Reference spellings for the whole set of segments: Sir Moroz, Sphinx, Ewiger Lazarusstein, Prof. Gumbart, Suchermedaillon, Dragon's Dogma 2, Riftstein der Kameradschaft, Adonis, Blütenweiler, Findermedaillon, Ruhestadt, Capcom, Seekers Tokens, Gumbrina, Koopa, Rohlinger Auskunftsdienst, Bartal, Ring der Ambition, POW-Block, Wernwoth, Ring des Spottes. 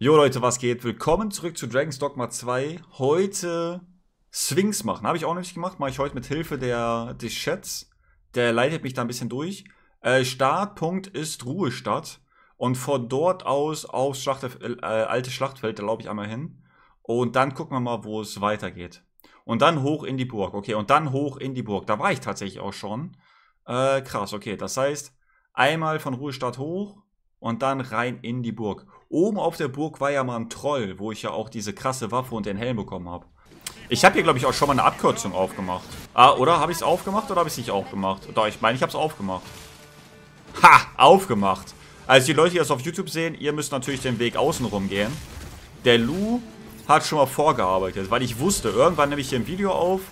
Jo Leute, was geht? Willkommen zurück zu Dragon's Dogma 2. Heute Sphinx machen. Habe ich auch noch nicht gemacht. Mache ich heute mit Hilfe des Chats. Der leitet mich da ein bisschen durch. Startpunkt ist Ruhestadt. Und von dort aus aufs alte Schlachtfeld, da laufe ich einmal hin. Und dann gucken wir mal, wo es weitergeht. Und dann hoch in die Burg. Okay, und dann hoch in die Burg. Da war ich tatsächlich auch schon. Krass, okay. Das heißt, einmal von Ruhestadt hoch und dann rein in die Burg. Oben auf der Burg war ja mal ein Troll, wo ich ja auch diese krasse Waffe und den Helm bekommen habe. Ich habe hier, glaube ich, auch schon mal eine Abkürzung aufgemacht. Ah, oder? Habe ich es aufgemacht oder habe ich es nicht aufgemacht? Doch, ich meine, ich habe es aufgemacht. Ha! Aufgemacht! Also die Leute, die das auf YouTube sehen, ihr müsst natürlich den Weg außenrum gehen. Der Lou hat schon mal vorgearbeitet, weil ich wusste, irgendwann nehme ich hier ein Video auf,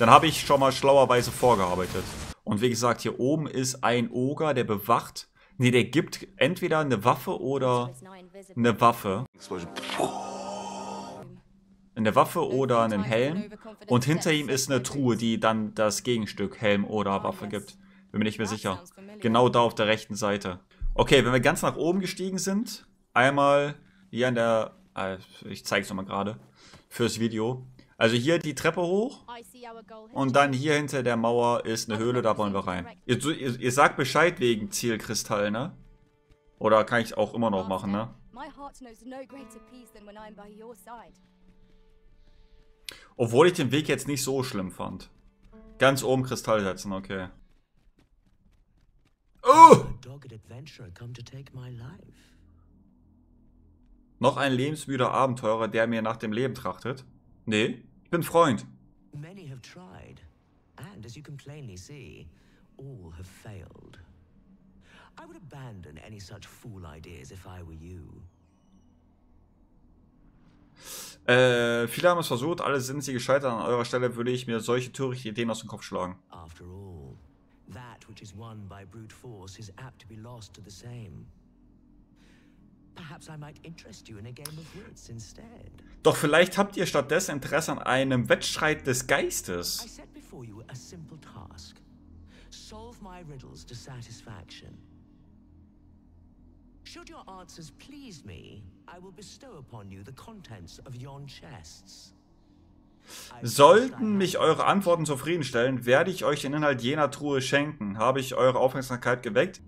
dann habe ich schon mal schlauerweise vorgearbeitet. Und wie gesagt, hier oben ist ein Oger, der bewacht. Ne, der gibt entweder eine Waffe oder eine Waffe. Eine Waffe oder einen Helm. Und hinter ihm ist eine Truhe, die dann das Gegenstück Helm oder Waffe gibt. Bin mir nicht mehr sicher. Genau da auf der rechten Seite. Okay, wenn wir ganz nach oben gestiegen sind, einmal hier an der... ich zeige es nochmal gerade fürs Video. Also hier die Treppe hoch und dann hier hinter der Mauer ist eine Höhle, da wollen wir rein. Ihr sagt Bescheid wegen Zielkristall, ne? Oder kann ich es auch immer noch machen, ne? Obwohl ich den Weg jetzt nicht so schlimm fand. Ganz oben Kristall setzen, okay. Oh! Noch ein lebensmüder Abenteurer, der mir nach dem Leben trachtet. Nee. Ich bin Freund. Viele haben es versucht, alle sind sie gescheitert. An eurer Stelle würde ich mir solche törichte Ideen aus dem Kopf schlagen. Doch vielleicht habt ihr stattdessen Interesse an einem Wettstreit des Geistes. Sollten mich eure Antworten zufriedenstellen, werde ich euch den Inhalt jener Truhe schenken. Habe ich eure Aufmerksamkeit geweckt?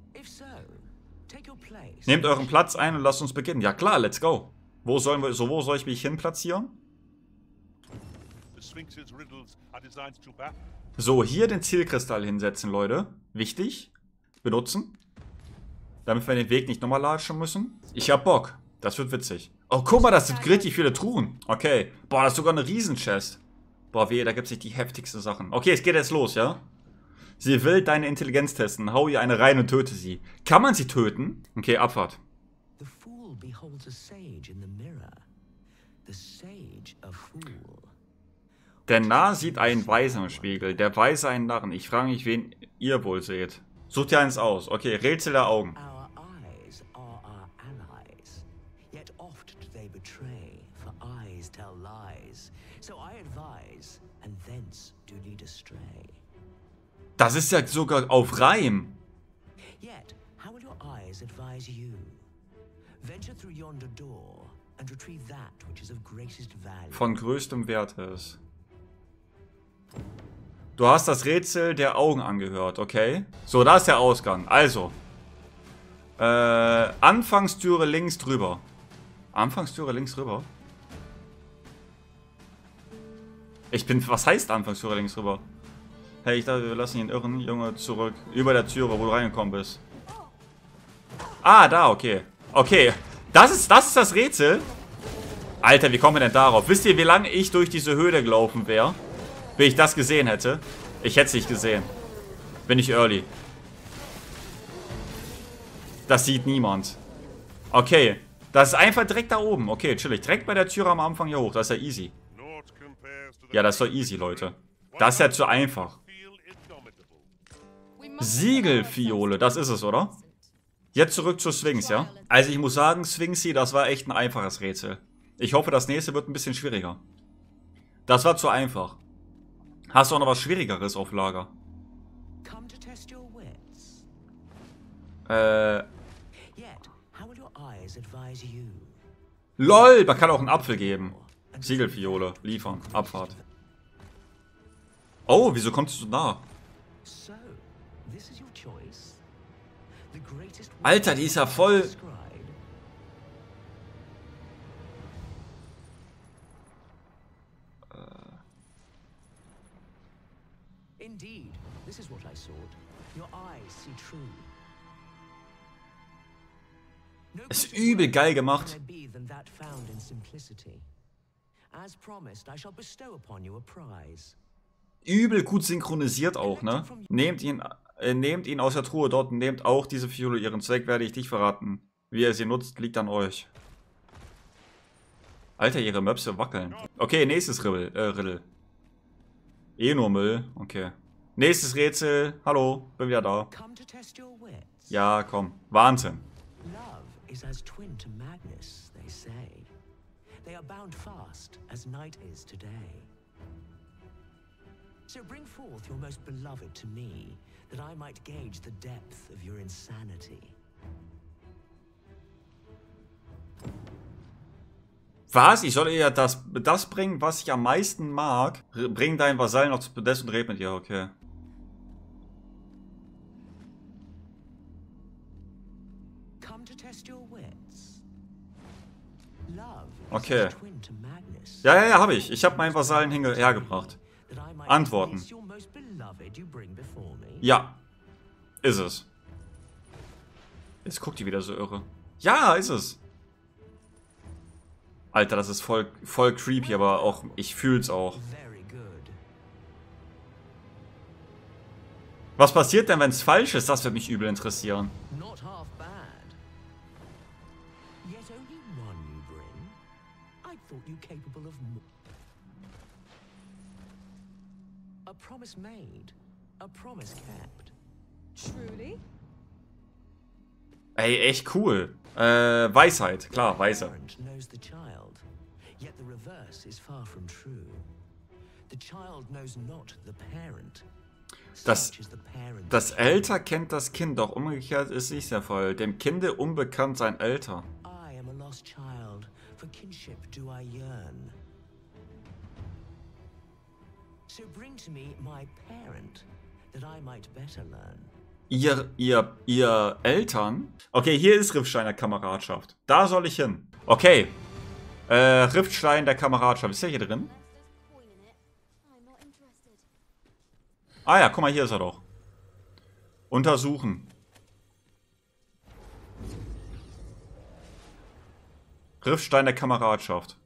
Nehmt euren Platz ein und lasst uns beginnen. Ja klar, let's go. Wo soll ich mich hin platzieren? So, hier den Zielkristall hinsetzen, Leute. Wichtig. Benutzen. Damit wir den Weg nicht nochmal latschen müssen. Ich hab Bock. Das wird witzig. Oh, guck mal, das sind richtig viele Truhen. Okay. Boah, das ist sogar eine Riesenchest. Boah, weh, da gibt's nicht die heftigsten Sachen. Okay, es geht jetzt los, ja? Sie will deine Intelligenz testen. Hau ihr eine rein und töte sie. Kann man sie töten? Okay, Abfahrt. Der Narr sieht einen Weisen im Spiegel. Der Weise einen Narren. Ich frage mich, wen ihr wohl seht. Sucht ihr eins aus. Okay, Rätsel der Augen. Das ist ja sogar auf Reim. Von größtem Wert ist. Du hast das Rätsel der Augen angehört, okay? So, da ist der Ausgang. Also. Anfangstüre links drüber. Anfangstüre links rüber? Ich bin... Was heißt Anfangstüre links rüber? Hey, ich dachte, wir lassen den irren Junge zurück. Über der Türe, wo du reingekommen bist. Ah, da, okay. Okay, das ist das Rätsel. Alter, wie kommen wir denn darauf? Wisst ihr, wie lange ich durch diese Höhle gelaufen wäre? Wenn ich das gesehen hätte? Ich hätte es nicht gesehen. Bin ich early. Das sieht niemand. Okay, das ist einfach direkt da oben. Okay, chillig. Direkt bei der Türe am Anfang hier hoch. Das ist ja easy. Ja, das ist doch easy, Leute. Das ist ja zu einfach. Siegelfiole, das ist es, oder? Jetzt zurück zu Sphinx, ja? Also ich muss sagen, Sphinxy, das war echt ein einfaches Rätsel. Ich hoffe, das nächste wird ein bisschen schwieriger. Das war zu einfach. Hast du auch noch was Schwierigeres auf Lager? LOL, man kann auch einen Apfel geben. Siegelfiole, liefern, Abfahrt. Oh, wieso kommst du so nah? Alter, die ist ja voll... Ist übel geil gemacht. Übel gut synchronisiert auch, ne? Nehmt ihn aus der Truhe dort und nehmt auch diese Fiole. Ihren Zweck werde ich nicht verraten. Wie ihr sie nutzt, liegt an euch. Alter, ihre Möpse wackeln. Okay, nächstes Riddle. Eh nur Müll. Okay. Nächstes Rätsel. Hallo, bin wieder da. Ja, komm. Wahnsinn. Was? Ich soll ihr das bringen, was ich am meisten mag? Bring deinen Vasallen noch zu Podest und red mit ihr, okay. Okay. Ja, ja, ja, habe ich. Ich habe meinen Vasallen hergebracht. Antworten. Ja. Ist es. Jetzt guckt die wieder so irre. Ja, ist es. Alter, das ist voll creepy, aber auch, ich fühl's auch. Was passiert denn, wenn es falsch ist? Das wird mich übel interessieren. Ey, echt cool. Weisheit, klar, weise. Das Alter kennt das Kind, doch umgekehrt ist nicht der Fall. Dem Kinde unbekannt sein Alter. Ihr Eltern? Okay, hier ist Riftstein der Kameradschaft. Da soll ich hin. Okay. Riftstein der Kameradschaft. Ist der hier drin? Ah ja, guck mal, hier ist er doch. Untersuchen. Riftstein der Kameradschaft.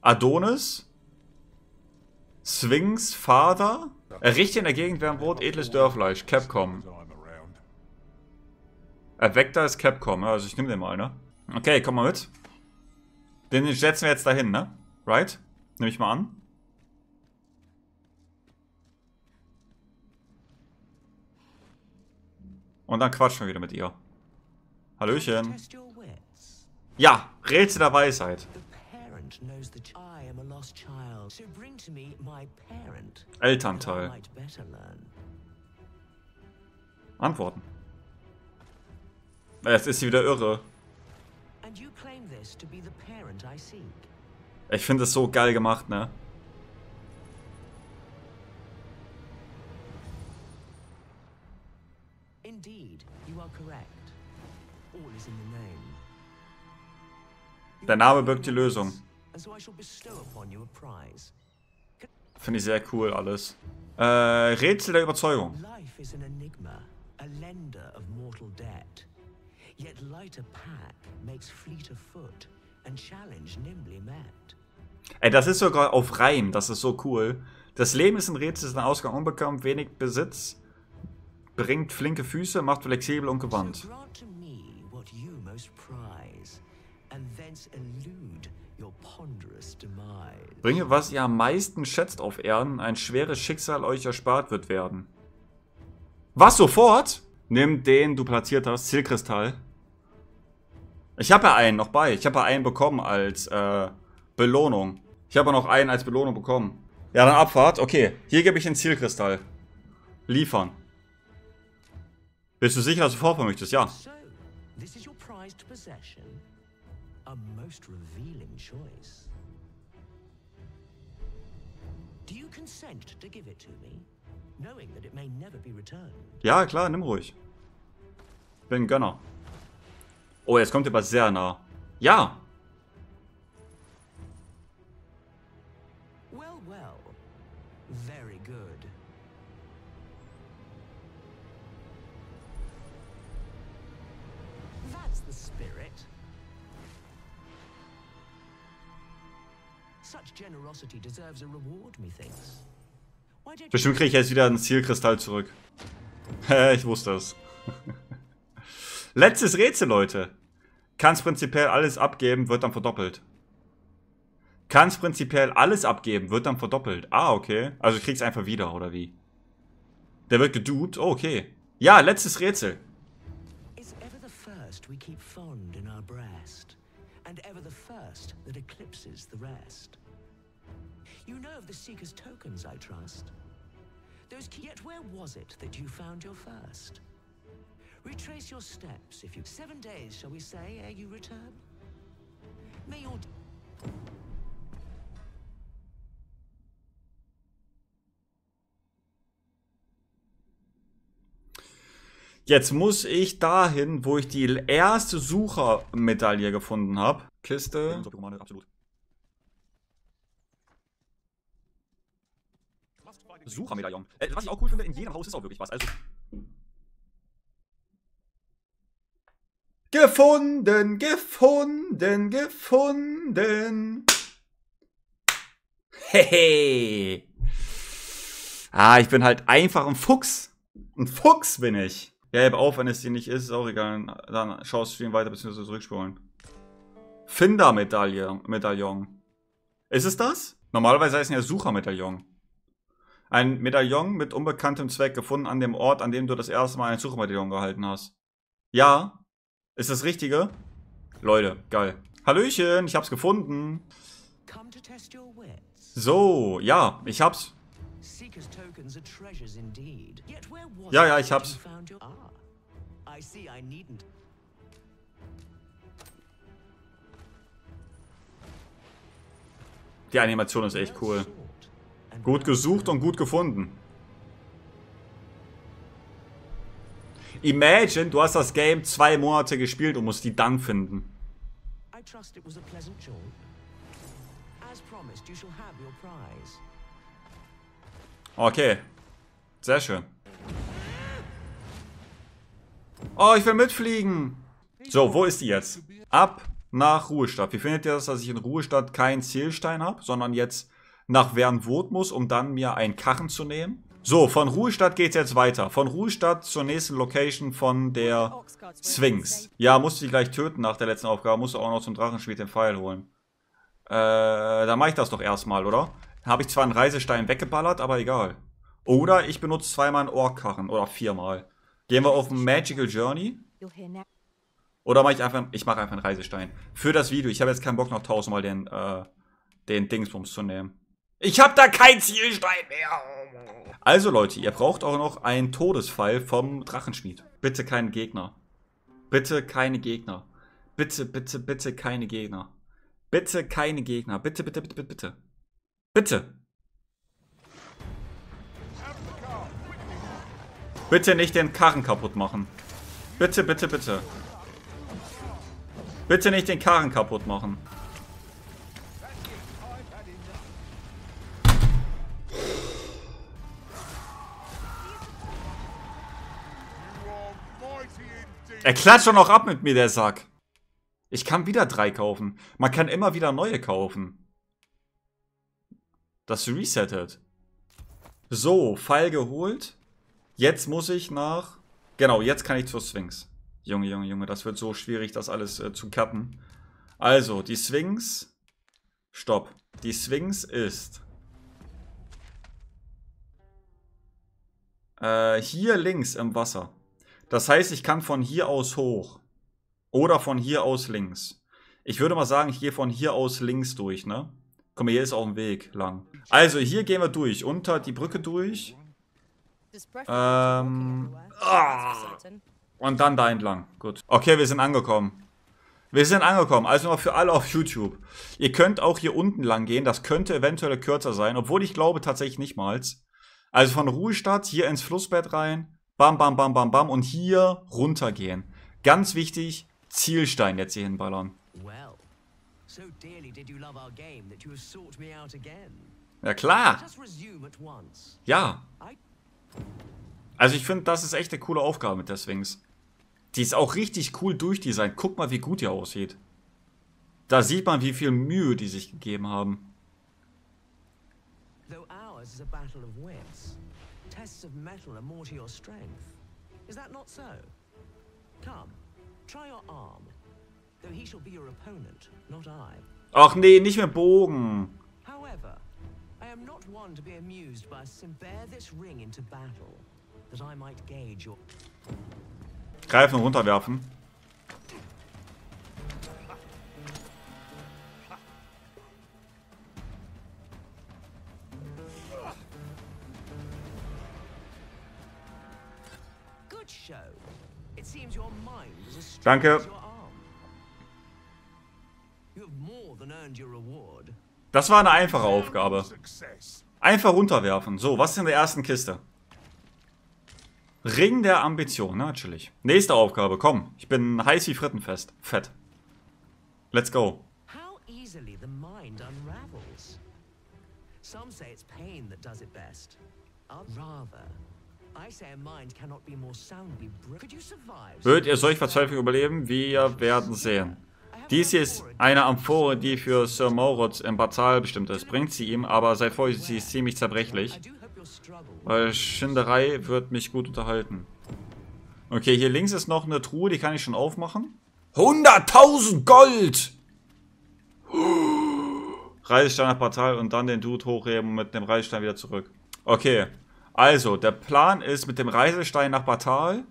Adonis? Sphinx, Vater? Errichte in der Gegend Wernwoth edles Dörfleisch. Capcom. Erweckter ist Capcom. Also ich nehme den mal, ne? Okay, komm mal mit. Den setzen wir jetzt dahin, ne? Right? Nehme ich mal an. Und dann quatschen wir wieder mit ihr. Hallöchen. Ja, Rätsel der Weisheit. Elternteil. Antworten. Jetzt ist sie wieder irre. Ich finde es so geil gemacht, ne? Der Name birgt die Lösung. Finde ich sehr cool alles. Rätsel der Überzeugung. Ey, das ist sogar auf Reim. Das ist so cool. Das Leben ist ein Rätsel, ist ein Ausgang unbekannt, wenig Besitz, bringt flinke Füße, macht flexibel und gewandt. Bringe, was ihr am meisten schätzt auf Erden, ein schweres Schicksal euch erspart wird werden. Was, sofort? Nimm den du platziert hast, Zielkristall. Ich habe ja einen noch bei. Ich habe ja einen bekommen als Belohnung. Ich habe ja noch einen als Belohnung bekommen. Ja, dann Abfahrt. Okay, hier gebe ich den Zielkristall. Liefern. Bist du sicher, dass du vorfahren möchtest? Ja. So, this is your prized possession. a most revealing choice. Do you consent to give it to me, knowing that it may never be returned? Ja, klar, nimm ruhig. Bin Gönner. Oh, jetzt kommt ihr aber sehr nah. Ja! Well, well. Very good. That's the spirit. Such generosity deserves a reward, methinks. Bestimmt kriege ich jetzt wieder einen Zielkristall zurück. Ich wusste es. Letztes Rätsel, Leute. Kannst prinzipiell alles abgeben, wird dann verdoppelt. Kannst prinzipiell alles abgeben, wird dann verdoppelt. Ah, okay. Also krieg's einfach wieder, oder wie? Der wird gedupt. Oh, okay. Ja, letztes Rätsel. Is ever the first we keep fond in our breast, and ever the first that eclipses the rest. You know of the Seekers Tokens, I trust. Those key, yet where was it that you found your first? Retrace your steps, if you 7 days, shall we say, ere you return. May your jetzt muss ich dahin, wo ich die erste Suchermedaille gefunden habe. Kiste. Suchermedaillon. Was ich auch cool finde, in jedem Haus ist auch wirklich was. Also gefunden, gefunden, gefunden. Hehe. Ah, ich bin halt einfach ein Fuchs. Ein Fuchs bin ich. Ja, hab auf, wenn es dir nicht ist, ist auch egal. Dann schaust du ihn weiter bzw. zurückspulen. Findermedaillon. Ist es das? Normalerweise heißen ja Suchermedaillon. Ein Medaillon mit unbekanntem Zweck gefunden an dem Ort, an dem du das erste Mal ein Suchermedaillon gehalten hast. Ja. Ist das Richtige? Leute, geil. Hallöchen, ich hab's gefunden. So, ja, ich hab's. Ja, ja, ich hab's. Die Animation ist echt cool. Gut gesucht und gut gefunden. Imagine, du hast das Game 2 Monate gespielt und musst die dann finden. Okay. Sehr schön. Oh, ich will mitfliegen. So, wo ist die jetzt? Ab nach Ruhestadt. Wie findet ihr das, dass ich in Ruhestadt keinen Zielstein habe, sondern jetzt nach Wernwoth muss, um dann mir einen Karren zu nehmen? So, von Ruhestadt geht's jetzt weiter. Von Ruhestadt zur nächsten Location von der Sphinx. Ja, musste ich gleich töten nach der letzten Aufgabe. Musste auch noch zum Drachenschmied den Pfeil holen. Dann mache ich das doch erstmal, oder? Habe ich zwar einen Reisestein weggeballert, aber egal. Oder ich benutze zweimal einen Ork-Karren. Oder 4-mal. Gehen wir auf Magical Journey. Oder mache ich einfach... Ich mache einfach einen Reisestein. Für das Video. Ich habe jetzt keinen Bock noch 1000-mal den Dingsbums zu nehmen. Ich habe da keinen Zielstein mehr. Also Leute, ihr braucht auch noch einen Todesfall vom Drachenschmied. Bitte keine Gegner. Bitte keine Gegner. Bitte, bitte, bitte keine Gegner. Bitte keine Gegner. Bitte, bitte, bitte, bitte, bitte. Bitte. Bitte nicht den Karren kaputt machen. Bitte, bitte, bitte. Bitte nicht den Karren kaputt machen. Er klatscht schon noch ab mit mir, der Sack. Ich kann wieder 3 kaufen. Man kann immer wieder neue kaufen. Das resettet. So, Pfeil geholt. Jetzt muss ich nach... Genau, jetzt kann ich zur Sphinx. Junge, Junge, Junge, das wird so schwierig, das alles zu kappen. Also, die Sphinx... Stopp. Die Sphinx ist... hier links im Wasser. Das heißt, ich kann von hier aus hoch. Oder von hier aus links. Ich würde mal sagen, ich gehe von hier aus links durch, ne? Guck mal, hier ist auch ein Weg lang. Also, hier gehen wir durch. Unter die Brücke durch. Und dann da entlang. Gut. Okay, wir sind angekommen. Wir sind angekommen, also nochmal für alle auf YouTube. Ihr könnt auch hier unten lang gehen, das könnte eventuell kürzer sein, obwohl ich glaube tatsächlich nicht mal. Also von Ruhestadt hier ins Flussbett rein, bam, bam, bam, bam, bam und hier runter gehen. Ganz wichtig, Zielstein jetzt hier hinballern. Ja klar. Ja. Also ich finde, das ist echt eine coole Aufgabe mit der Sphinx. Die ist auch richtig cool durchdesignt. Guck mal, wie gut die aussieht. Da sieht man, wie viel Mühe die sich gegeben haben. Ach nee, nicht mit Bogen. Greifen und runterwerfen. Danke. Das war eine einfache Aufgabe. Einfach runterwerfen. So, was ist in der ersten Kiste? Ring der Ambition, natürlich. Nächste Aufgabe, komm. Ich bin heiß wie Frittenfest. Fett. Let's go. Würdet ihr solch Verzweiflung überleben? Wir werden sehen. Dies hier ist eine Amphore, die für Sir Moroz im Bartal bestimmt ist. Bringt sie ihm, aber seid vorsichtig, sie ist ziemlich zerbrechlich. Weil Schinderei wird mich gut unterhalten. Okay, hier links ist noch eine Truhe, die kann ich schon aufmachen. 100.000 Gold! Reisestein nach Bartal und dann den Dude hochheben und mit dem Reisestein wieder zurück. Okay, also der Plan ist mit dem Reisestein nach Bartal,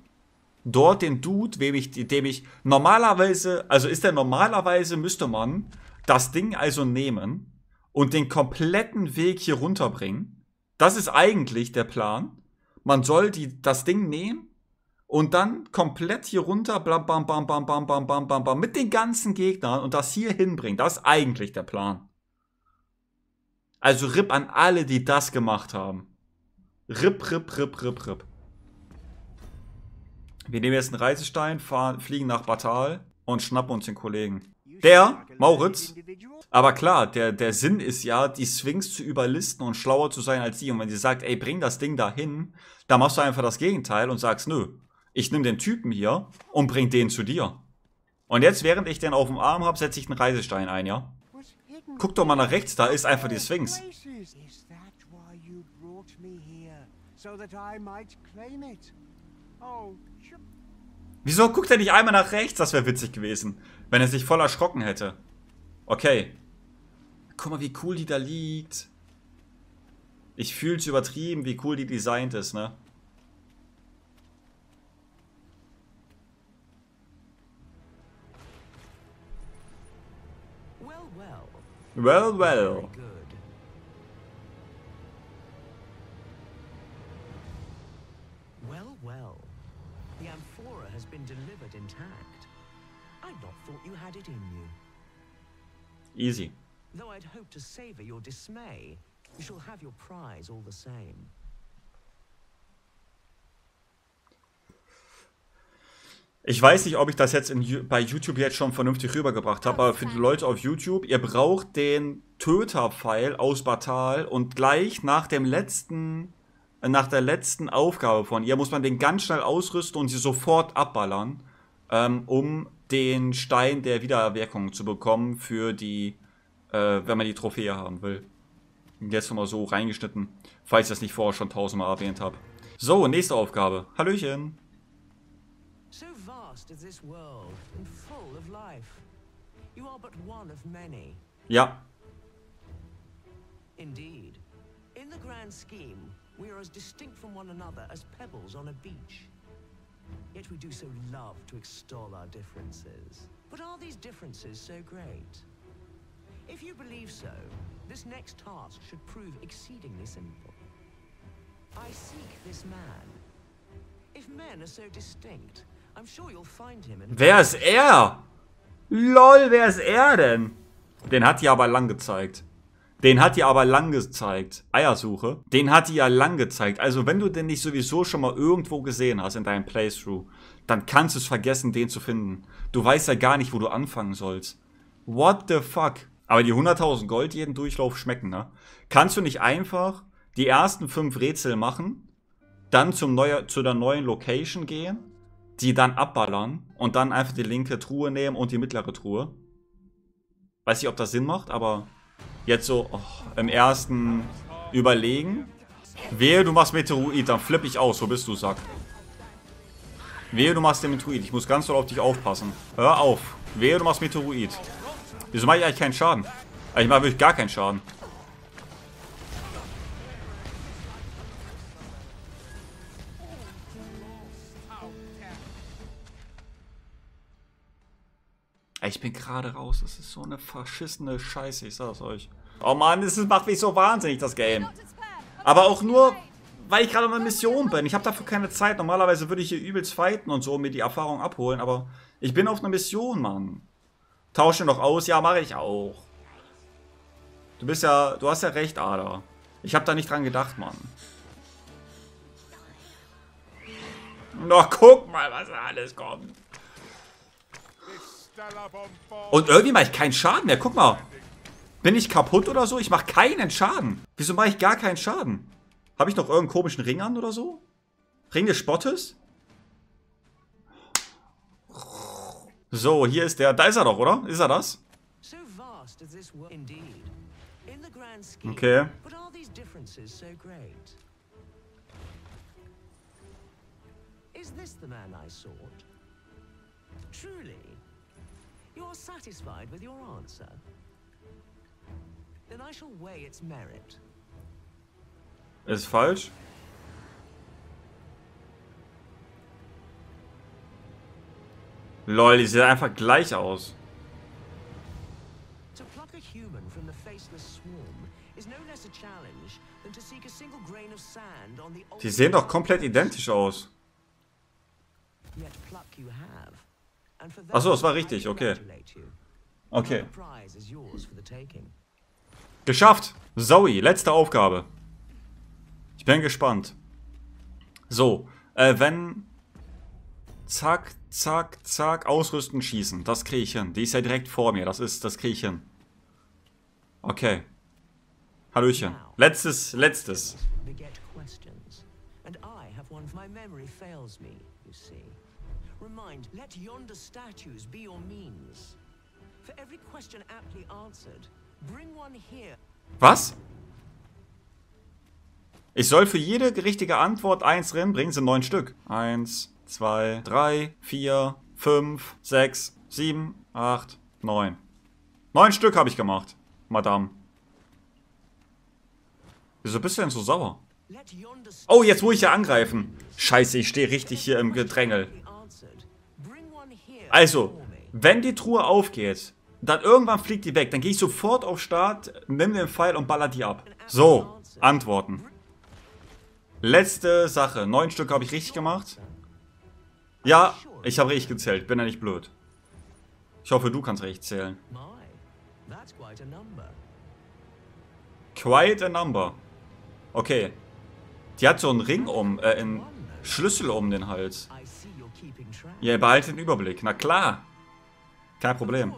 dort den Dude, dem ich normalerweise, also ist der normalerweise, müsste man das Ding also nehmen und den kompletten Weg hier runterbringen. Das ist eigentlich der Plan. Man soll das Ding nehmen und dann komplett hier runter, bam, bam, bam, bam, bam, bam, bam, bam, bam, mit den ganzen Gegnern und das hier hinbringen. Das ist eigentlich der Plan. Also RIP an alle, die das gemacht haben. RIP, RIP, RIP, RIP, RIP. Wir nehmen jetzt einen Reisestein, fliegen nach Bartal und schnappen uns den Kollegen. Der, Mauritz, aber klar, der Sinn ist ja, die Sphinx zu überlisten und schlauer zu sein als die. Und wenn sie sagt, ey, bring das Ding da hin, dann machst du einfach das Gegenteil und sagst, nö, ich nehme den Typen hier und bring den zu dir. Und jetzt, während ich den auf dem Arm habe, setze ich einen Reisestein ein, ja? Guck doch mal nach rechts, da ist einfach die Sphinx. Wieso guckt er nicht einmal nach rechts? Das wäre witzig gewesen. Wenn er sich voll erschrocken hätte. Okay. Guck mal, wie cool die da liegt. Ich fühle es übertrieben, wie cool die designt ist, ne? Well, well. Well, well. The amphora has been delivered intact. Easy. Ich weiß nicht, ob ich das jetzt bei YouTube jetzt schon vernünftig rübergebracht habe, aber für die Leute auf YouTube, ihr braucht den Töterpfeil aus Bartal und gleich nach der letzten Aufgabe von ihr muss man den ganz schnell ausrüsten und sie sofort abballern, um den Stein der Wiedererwirkung zu bekommen für die, wenn man die Trophäe haben will. Jetzt nochmal so reingeschnitten, falls ich das nicht vorher schon 1000-mal erwähnt habe. So, nächste Aufgabe. Hallöchen. Ja. Indeed. In the grand scheme, we are as distinct from one another as pebbles on a beach. Yet we do so love to extol our differences. But are these differences so great? If you believe so, this next task should prove exceedingly simple. I seek this man. If men are so distinct, I'm sure you'll find him in... Wer ist er? LOL, wer ist er denn? Den hat die aber lang gezeigt. Eiersuche. Den hat die ja lang gezeigt. Also wenn du den nicht sowieso schon mal irgendwo gesehen hast in deinem Playthrough, dann kannst du es vergessen, den zu finden. Du weißt ja gar nicht, wo du anfangen sollst. What the fuck? Aber die 100.000 Gold jeden Durchlauf schmecken, ne? Kannst du nicht einfach die ersten 5 Rätsel machen, dann zu der neuen Location gehen, die dann abballern und dann einfach die linke Truhe nehmen und die mittlere Truhe? Weiß nicht, ob das Sinn macht, aber jetzt so im ersten überlegen. Wehe, du machst Meteorit, dann flippe ich aus. Wo bist du, Sack? Wehe, du machst den Meteorit. Ich muss ganz doll auf dich aufpassen. Hör auf. Wehe, du machst Meteorit. Wieso mache ich eigentlich keinen Schaden? Ich mache wirklich gar keinen Schaden. Ich bin gerade raus. Das ist so eine verschissene Scheiße, ich sag's euch. Oh Mann, das macht mich so wahnsinnig, das Game. Aber auch nur, weil ich gerade in einer Mission bin. Ich habe dafür keine Zeit. Normalerweise würde ich hier übelst fighten und so, um mir die Erfahrung abholen. Aber ich bin auf einer Mission, Mann. Tausche noch aus. Ja, mache ich auch. Du bist ja... Du hast ja recht, Ada. Ich habe da nicht dran gedacht, Mann. Doch, guck mal, was da alles kommt. Und irgendwie mache ich keinen Schaden mehr. Guck mal. Bin ich kaputt oder so? Ich mache keinen Schaden. Wieso mache ich gar keinen Schaden? Habe ich noch irgendeinen komischen Ring an oder so? Ring des Spottes? So, hier ist der. Da ist er doch, oder? Ist er das? Okay. You're satisfied with your answer? Then I shall weigh its merit. Ist falsch? Lol, die sieht einfach gleich aus. To pluck a human from the faceless swarm is no less a challenge than to seek a single grain of sand on the old. Die sehen doch komplett identisch aus. Yet pluck you have. Achso, das war richtig, okay. Okay. Geschafft! Zoe, letzte Aufgabe. Ich bin gespannt. So, wenn... Zack, zack, zack, ausrüsten, schießen. Das kriege ich hin. Die ist ja direkt vor mir. Das kriege ich hin. Okay. Hallöchen. Letztes. Remind, let yonder statues be your means. For every question aptly answered, bring one here. Was? Ich soll für jede richtige Antwort 1 rein, bringen sie 9 Stück. 1, 2, 3, 4, 5, 6, 7, 8, 9. 9 Stück habe ich gemacht, Madame. Wieso bist du denn so sauer? Oh, jetzt muss ich ja angreifen. Scheiße, ich stehe richtig hier im Gedrängel. Also, wenn die Truhe aufgeht, dann irgendwann fliegt die weg. Dann gehe ich sofort auf Start, nimm den Pfeil und baller die ab. So, Antworten. Letzte Sache. 9 Stück habe ich richtig gemacht. Ja, ich habe richtig gezählt. Bin ja nicht blöd. Ich hoffe, du kannst richtig zählen. Quite a number. Okay. Die hat so einen Ring um, einen Schlüssel um den Hals. Ja, behalte den Überblick. Na klar. Kein Problem.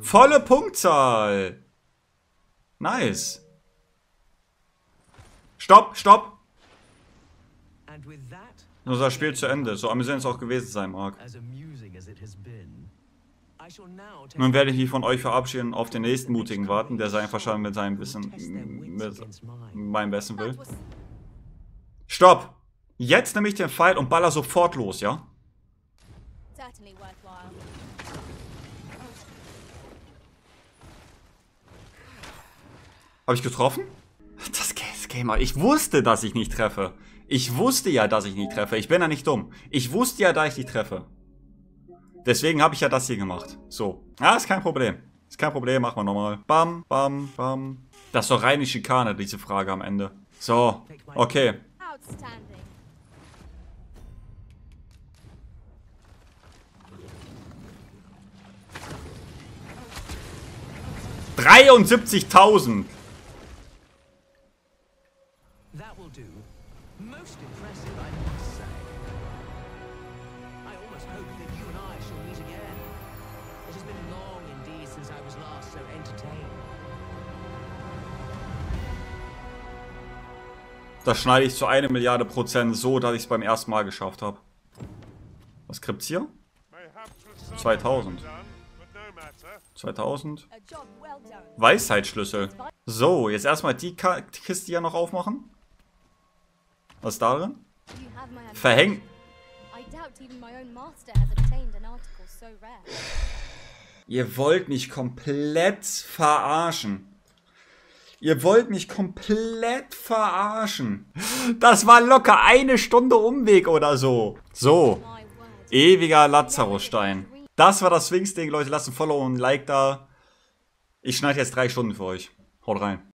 Volle Punktzahl. Nice. Stopp. Unser Spiel zu Ende. So amüsant es auch gewesen sein mag. Nun werde ich mich von euch verabschieden und auf den nächsten Mutigen warten, der sein Verstand mit seinem Wissen... mit meinem Besten will. Stopp. Jetzt nehme ich den Pfeil und baller sofort los, ja? Habe ich getroffen? Das Game, ich wusste, dass ich nicht treffe. Ich bin ja nicht dumm. Ich wusste ja, dass ich nicht treffe. Deswegen habe ich ja das hier gemacht. So. Ah, ist kein Problem. Machen wir nochmal. Bam, bam, bam. Das ist doch reine Schikane, diese Frage am Ende. So. Okay. 73.000. Das schneide ich zu 1 Milliarde % so, dass ich es beim ersten Mal geschafft habe. Was gibt's hier? 2000. 2000. Weisheitsschlüssel. So, jetzt erstmal die Kiste hier noch aufmachen. Was ist darin? Verhängt. Ihr wollt mich komplett verarschen. Ihr wollt mich komplett verarschen. Das war locker 1 Stunde Umweg oder so. So. Ewiger Lazarusstein. Das war das Sphinx-Ding, Leute. Lasst ein Follow und ein Like da. Ich schneide jetzt 3 Stunden für euch. Haut rein.